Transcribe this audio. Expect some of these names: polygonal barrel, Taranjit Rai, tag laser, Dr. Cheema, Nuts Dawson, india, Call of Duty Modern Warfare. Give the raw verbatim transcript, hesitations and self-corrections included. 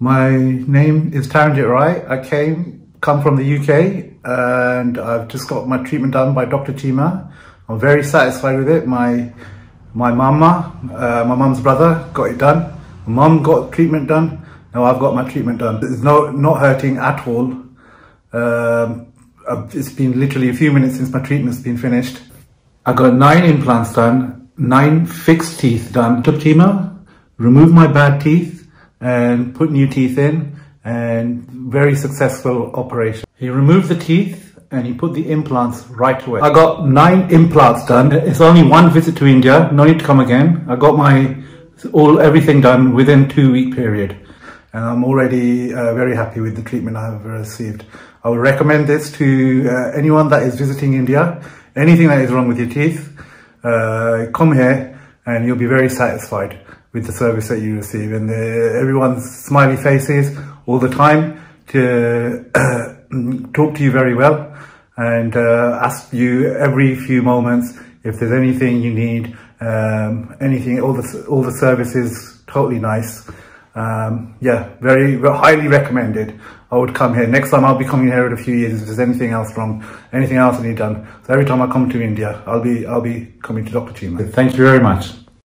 My name is Taranjit Rai. I came, come from the U K, and I've just got my treatment done by Doctor Cheema. I'm very satisfied with it. My my mama, uh, my mum's brother got it done. My mum got treatment done. Now I've got my treatment done. It's no, not hurting at all. Um, it's been literally a few minutes since my treatment's been finished. I got nine implants done, nine fixed teeth done. Doctor Cheema removed my bad teeth and put new teeth in, and very successful operation. He removed the teeth and he put the implants right away. I got nine implants done. It's only one visit to India, no need to come again. I got my all everything done within two week period, and I'm already uh, very happy with the treatment I have received. I would recommend this to uh, anyone that is visiting India. Anything that is wrong with your teeth, uh, come here and you'll be very satisfied with the service that you receive, and the, everyone's smiley faces all the time to uh, talk to you very well, and uh, ask you every few moments if there's anything you need, um, anything, all the, all the services, totally nice. Um, yeah, very highly recommended. I would come here. Next time I'll be coming here in a few years if there's anything else wrong, anything else I need done. So every time I come to India, I'll be, I'll be coming to Doctor Cheema. Thank you very much.